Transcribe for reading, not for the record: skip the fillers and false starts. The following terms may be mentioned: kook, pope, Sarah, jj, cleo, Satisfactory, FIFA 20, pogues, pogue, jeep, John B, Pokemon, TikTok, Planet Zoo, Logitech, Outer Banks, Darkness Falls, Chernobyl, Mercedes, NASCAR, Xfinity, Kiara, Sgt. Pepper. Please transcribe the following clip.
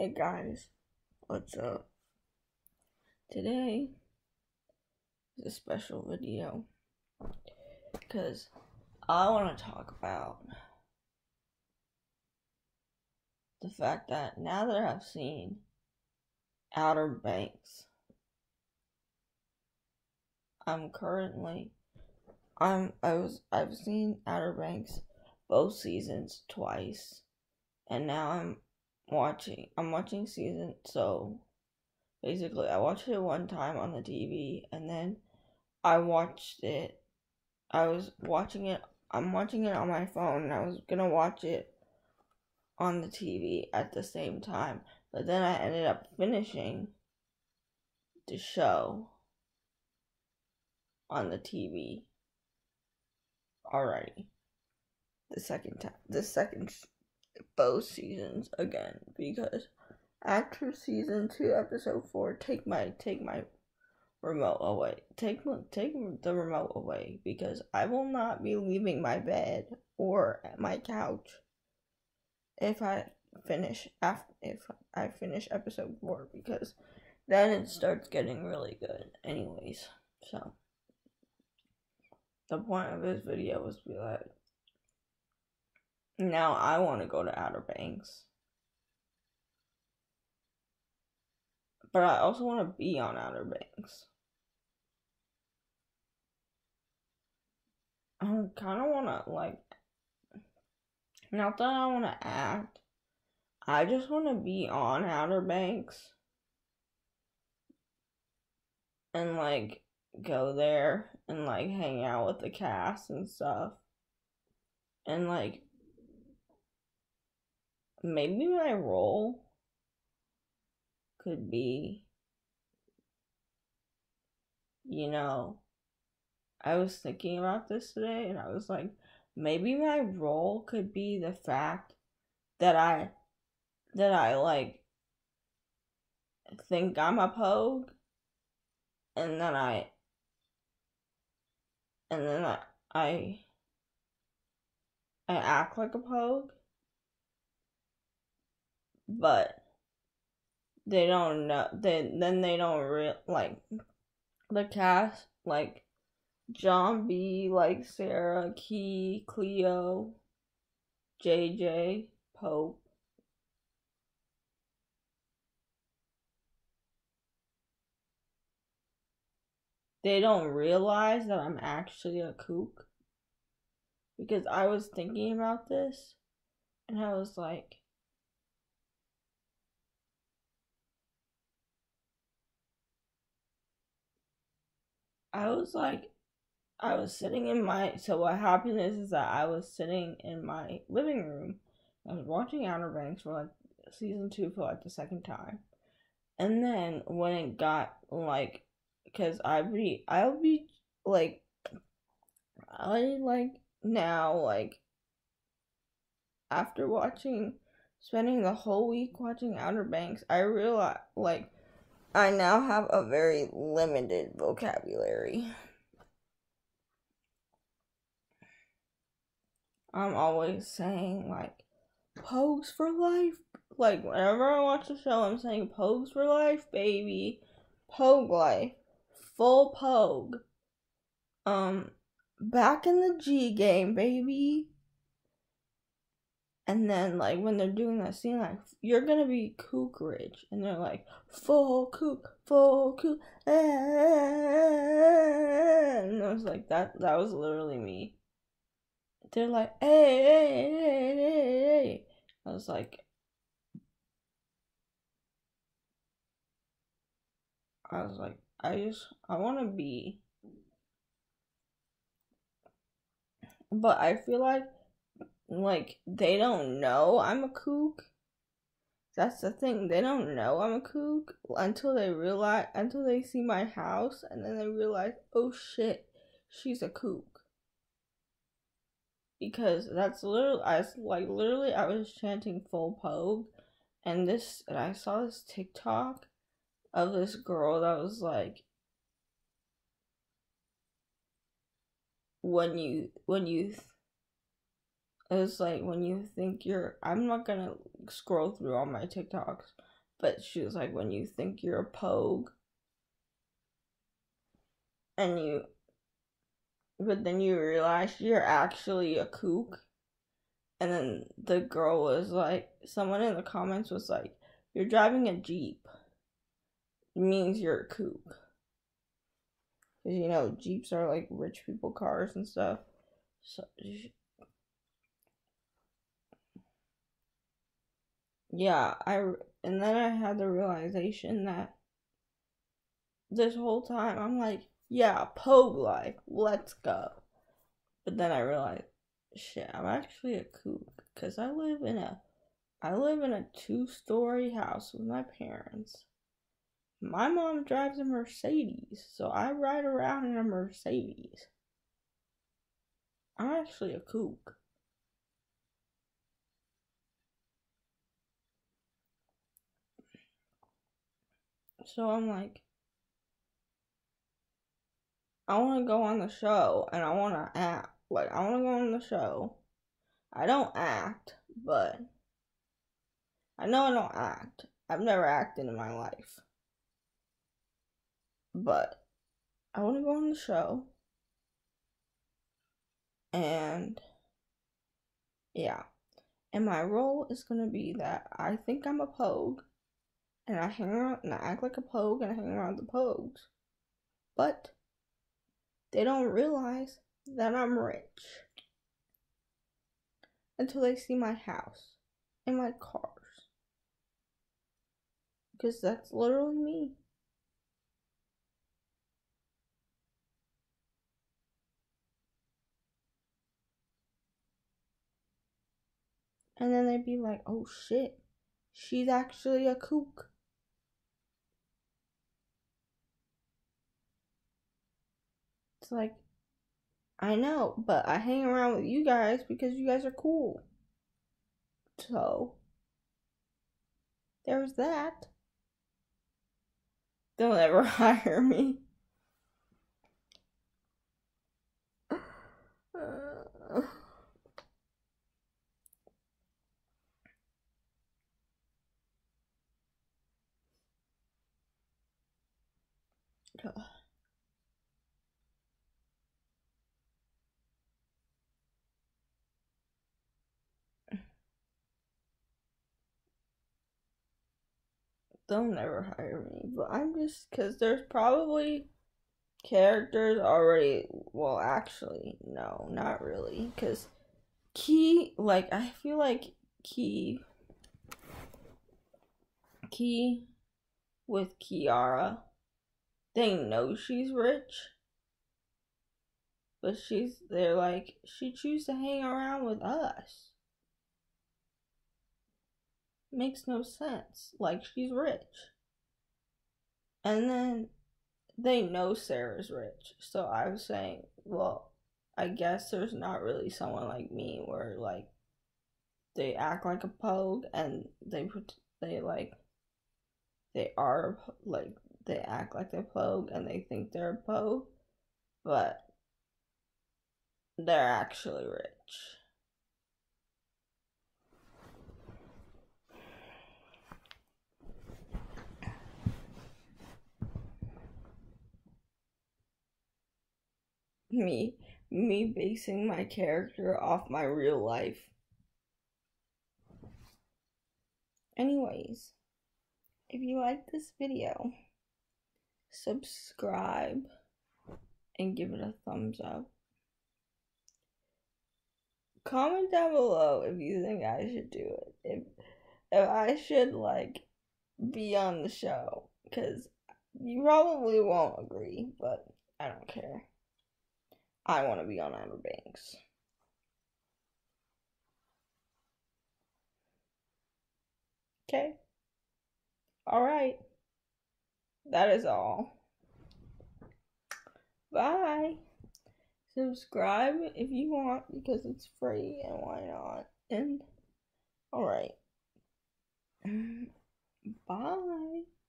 Hey guys, what's up? Today is a special video because I want to talk about the fact that now that I've seen Outer Banks, I've seen Outer Banks both seasons twice, and now I'm watching season, so basically I watched it one time on the TV, and then I'm watching it on my phone, and I was gonna watch it on the TV at the same time, but then I ended up finishing the show on the TV already the second both seasons again, because after season 2, episode 4, take my remote away. Take the remote away, because I will not be leaving my bed or my couch if I finish episode 4, because then it starts getting really good. Anyways, so the point of this video was to be like, now I want to go to Outer Banks, but I also want to be on Outer Banks. I kind of want to, like, not that I want to act, I just want to be on Outer Banks and, like, go there and, like, hang out with the cast and stuff, and, like, maybe my role could be, you know, I was thinking about this today, and I was like, maybe my role could be the fact that I like think I'm a pogue, and then I act like a pogue, but they don't know, they don't really, like, the cast, like, John B, like, Sarah, Key, Cleo, JJ, Pope, they don't realize that I'm actually a kook, because I was thinking about this, and I was like, I was sitting in my, so what happened is that I was sitting in my living room. I was watching Outer Banks for, like, season 2 for, like, the second time. And then when it got, like, because after spending the whole week watching Outer Banks, I realized, like, I now have a very limited vocabulary. I'm always saying, like, pogues for life. Like, whenever I watch the show, I'm saying pogues for life, baby. Pogue life. Full pogue. Back in the G game, baby. And then, like, when they're doing that scene, like, you're gonna be kook rich. And they're like, full kook, ah, ah, ah. And I was like, that was literally me. They're like, hey, hey, hey, hey, hey. I was like, I wanna be. But I feel like they don't know I'm a kook. That's the thing, they don't know I'm a kook until they see my house, and then they realize, oh shit, she's a kook. Because that's literally, I was chanting full pogue, and I saw this TikTok of this girl that was like, when you think you're, I'm not gonna scroll through all my TikToks, But she was like, when you think you're a pogue, and you, but then you realize you're actually a kook. And then the girl was like, someone in the comments was like, you're driving a Jeep, it means you're a kook. Because, you know, Jeeps are like rich people cars and stuff. So, yeah, and then I had the realization that this whole time I'm like, yeah, pogue life, let's go. But then I realized, shit, I'm actually a kook, because I live in a 2-story house with my parents. My mom drives a Mercedes, so I ride around in a Mercedes. I'm actually a kook. So I'm like, I want to go on the show and I want to act. Like, I want to go on the show. I don't act, but I know I don't act. I've never acted in my life. But I want to go on the show. And yeah. And my role is going to be that I think I'm a pogue. And I hang around and I act like a pogue and I hang around the pogues. But they don't realize that I'm rich until they see my house and my cars. Because that's literally me. And then they'd be like, oh shit, she's actually a kook. It's like, I know, but I hang around with you guys because you guys are cool. So, there's that. They'll never hire me. They'll never hire me, but I'm just, because there's probably characters already, well, actually, no, not really, because Key, like, I feel like Key with Kiara, they know she's rich, but they're like, she chooses to hang around with us. Makes no sense. Like, she's rich. And then they know Sarah's rich. So I was saying, well, I guess there's not really someone like me where, like, they act like a pogue and they act like they're pogue and they think they're a pogue, but they're actually rich. Me basing my character off my real life. Anyways, if you like this video, subscribe and give it a thumbs up. Comment down below if you think I should do it. If I should, like, be on the show, because you probably won't agree, but I don't care. I want to be on Outer Banks. Okay. Alright. That is all. Bye. Subscribe if you want, because it's free and why not? And alright. Bye.